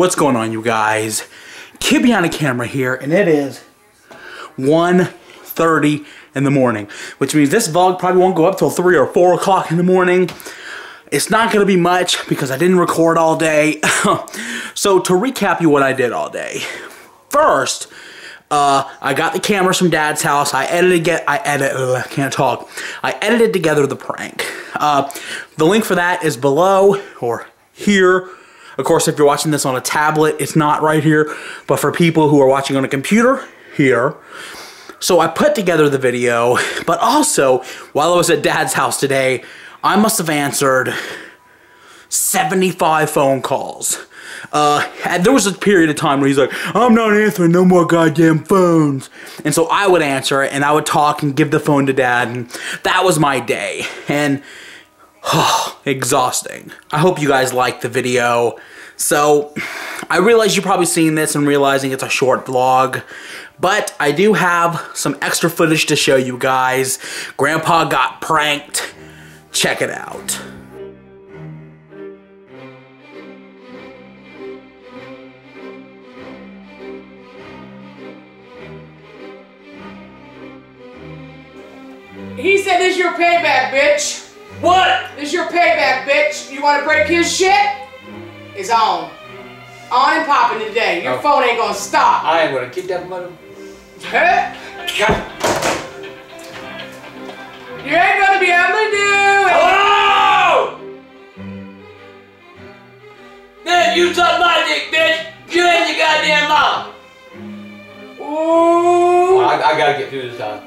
What's going on, you guys? Kid Behind the Camera here, and it is 1:30 in the morning, which means this vlog probably won't go up till 3 or 4 o'clock in the morning. It's not going to be much because I didn't record all day. So to recap you what I did all day. First, I got the cameras from Dad's house. I edited together the prank. The link for that is below or here. Of course, if you're watching this on a tablet, it's not right here. But for people who are watching on a computer, here. So I put together the video, but also, while I was at Dad's house today, I must have answered 75 phone calls. And there was a period of time where he's like, I'm not answering no more goddamn phones. And so I would answer it, and I would talk and give the phone to Dad, and that was my day. And, oh, exhausting. I hope you guys liked the video. So, I realize you've probably seen this and realizing it's a short vlog, but I do have some extra footage to show you guys. Grandpa got pranked. Check it out. He said, "This is your payback, bitch." What? This is your payback, bitch. You want to break his shit? It's on. On and popping today. Your phone ain't gonna stop. I ain't gonna get that mother. Huh? You ain't gonna be able to do it. Hello! Then you suck my dick, bitch. You ain't your goddamn mom. Ooh. Well, I gotta get through this time.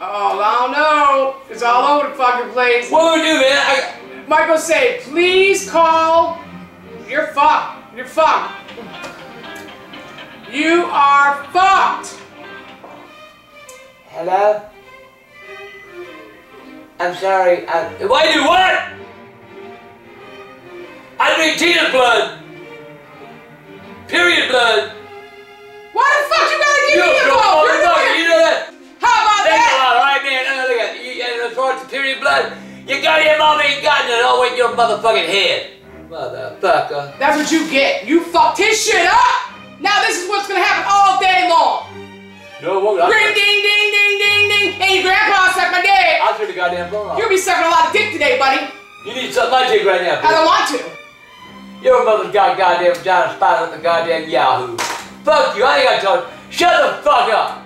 Oh, I don't know. It's all over the fucking place. What do we do, man? Michael say, please call. You're fucked. You're fucked. You are fucked. Hello? I'm sorry. Wait, you what? I drink Tina's blood. Period blood. Why the fuck you gotta give me the blood? You know that? How about that? Period blood. You got your mama ain't gotten it all in your motherfucking head. Motherfucker. That's what you get. You fucked his shit up. Now this is what's gonna happen all day long. No, it won't. Ring, ding, ding, ding, ding, ding. Hey, your grandpa sucked my dick. I'll turn the goddamn phone off. You'll be sucking a lot of dick today, buddy. You need to suck my dick right now, bitch. I don't want to. Your mother's got a goddamn vagina spot on the goddamn Yahoo. Fuck you. I ain't gotta talk. Shut the fuck up.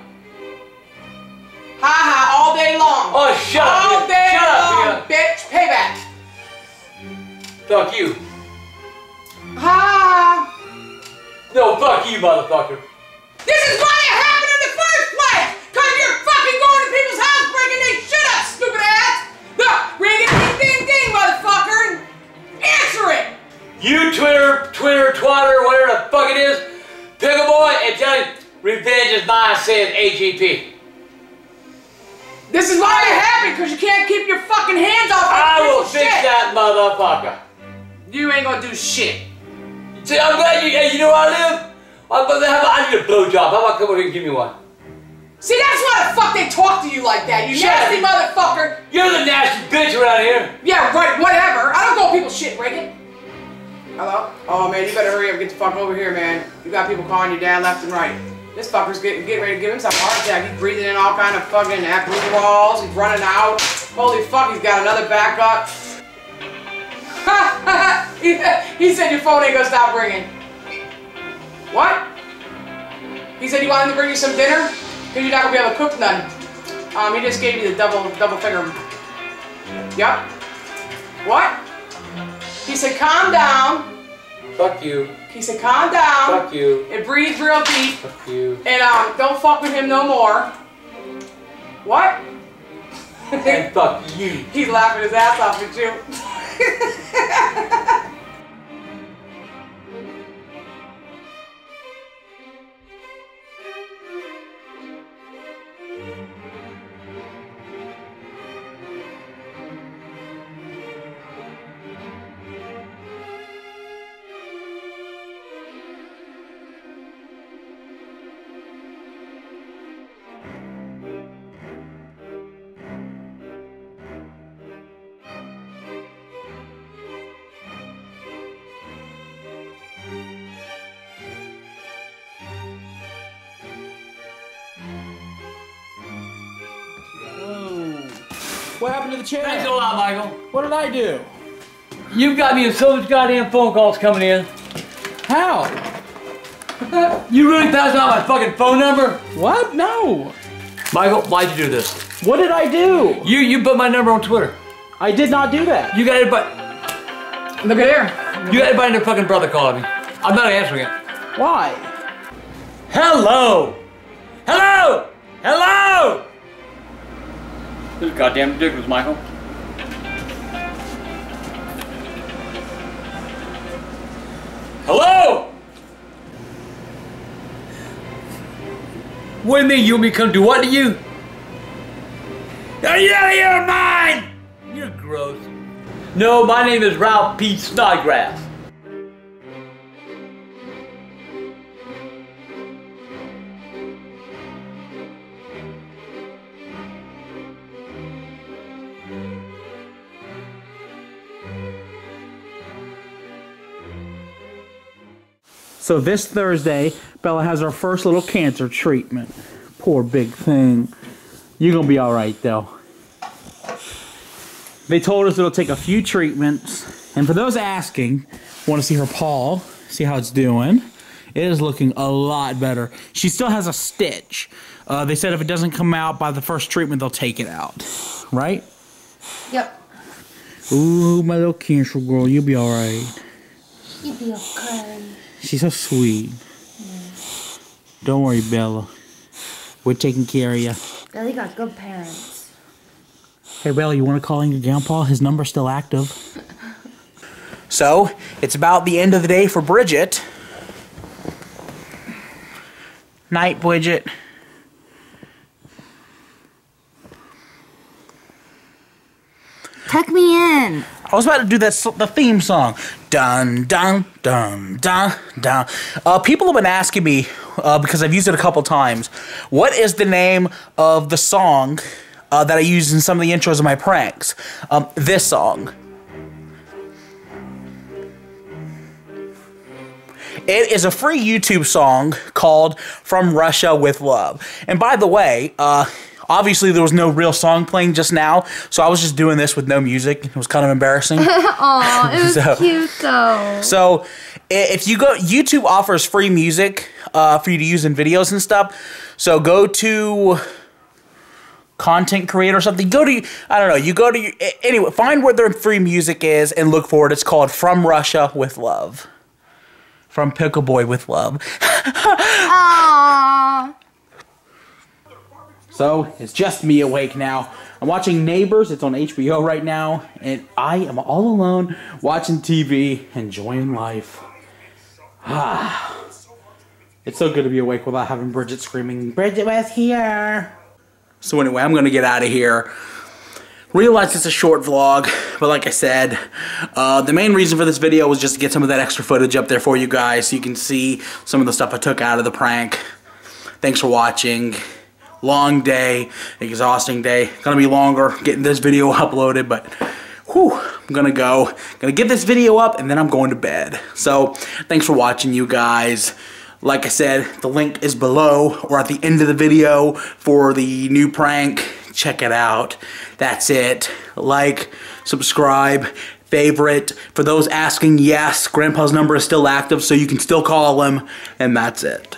Ha ha, all day long. Oh, shut up. All day long, bitch. Payback. Fuck you. Ha ha. No, fuck you, motherfucker. This is why it happened in the first place. Cause you're fucking going to people's house breaking their shit up, stupid ass. Look, ring it, ding, ding, ding, motherfucker. Answer it. You twitter, whatever the fuck it is, Pickle Boy, and tell him revenge is mine, says AGP. This is why it happened, because you can't keep your fucking hands off that piece of shit. I will fix that motherfucker. You ain't gonna do shit. See, I'm glad you, you know where I live? I need a blowjob. How about come over here and give me one? See, that's why the fuck they talk to you like that, you nasty motherfucker. You're the nasty bitch around here. Yeah, right, whatever. I don't call people shit, Reagan. Hello? Oh, man, you better hurry up and get the fuck over here, man. You got people calling you down left and right. This fucker's getting ready to give himself a heart attack. He's breathing in all kind of fucking abnormals. He's running out. Holy fuck, he's got another backup. He said your phone ain't gonna stop ringing. What? He said you want him to bring you some dinner? Because you're not gonna be able to cook none. He just gave you the double finger. Yep. What? He said calm down. Fuck you. He said, calm down. Fuck you. And breathe real deep. Fuck you. And don't fuck with him no more. What? And fuck you. He's laughing his ass off at you. What happened to the channel? Thanks a lot, Michael. What did I do? You've got me in so much goddamn phone calls coming in. How? You really passed out my fucking phone number? What? No. Michael, why'd you do this? What did I do? You put my number on Twitter. I did not do that. You got everybody. Look at there. You got everybody and their fucking brother calling me. I'm not answering it. Why? Hello. Hello. Hello. This is goddamn ridiculous, Michael. Hello? What do you mean? You want me to come do what to you? Are you out of your mind? You're gross. No, my name is Ralph P. Snodgrass. So this Thursday, Bella has her first little cancer treatment. Poor big thing. You're going to be all right, though. They told us it'll take a few treatments. And for those asking, want to see her paw, see how it's doing. It is looking a lot better. She still has a stitch. They said if it doesn't come out by the first treatment, they'll take it out. Right? Yep. Ooh, my little cancer girl. You'll be all right. You'll be okay. She's so sweet. Yeah. Don't worry, Bella. We're taking care of you. Bella got good parents. Hey, Bella, you want to call in your grandpa? His number's still active. So, it's about the end of the day for Bridget. Night, Bridget. Tuck me in. I was about to do the theme song. Dun, dun, dun, dun, dun. People have been asking me, because I've used it a couple times, what is the name of the song that I use in some of the intros of my pranks? This song. It is a free YouTube song called From Russia With Love. And by the way, obviously, there was no real song playing just now, so I was just doing this with no music. It was kind of embarrassing. Aw, it was so cute, though. So, if you go, YouTube offers free music for you to use in videos and stuff. So, go to content creator or something. Go to, I don't know, you go to, anyway, find where their free music is and look for it. It's called From Russia With Love. From Pickle Boy With Love. Aww. So, it's just me awake now. I'm watching Neighbors, it's on HBO right now, and I am all alone watching TV, enjoying life. Ah. It's so good to be awake without having Bridget screaming, Bridget was here! So anyway, I'm gonna get out of here. Realize it's a short vlog, but like I said, the main reason for this video was just to get some of that extra footage up there for you guys so you can see some of the stuff I took out of the prank. Thanks for watching. Long day, exhausting day. Gonna be longer getting this video uploaded, but whew, I'm gonna go. Gonna get this video up and then I'm going to bed. So, thanks for watching, you guys. Like I said, the link is below or at the end of the video for the new prank. Check it out. That's it. Like, subscribe, favorite. For those asking, yes, Grandpa's number is still active, so you can still call him, and that's it.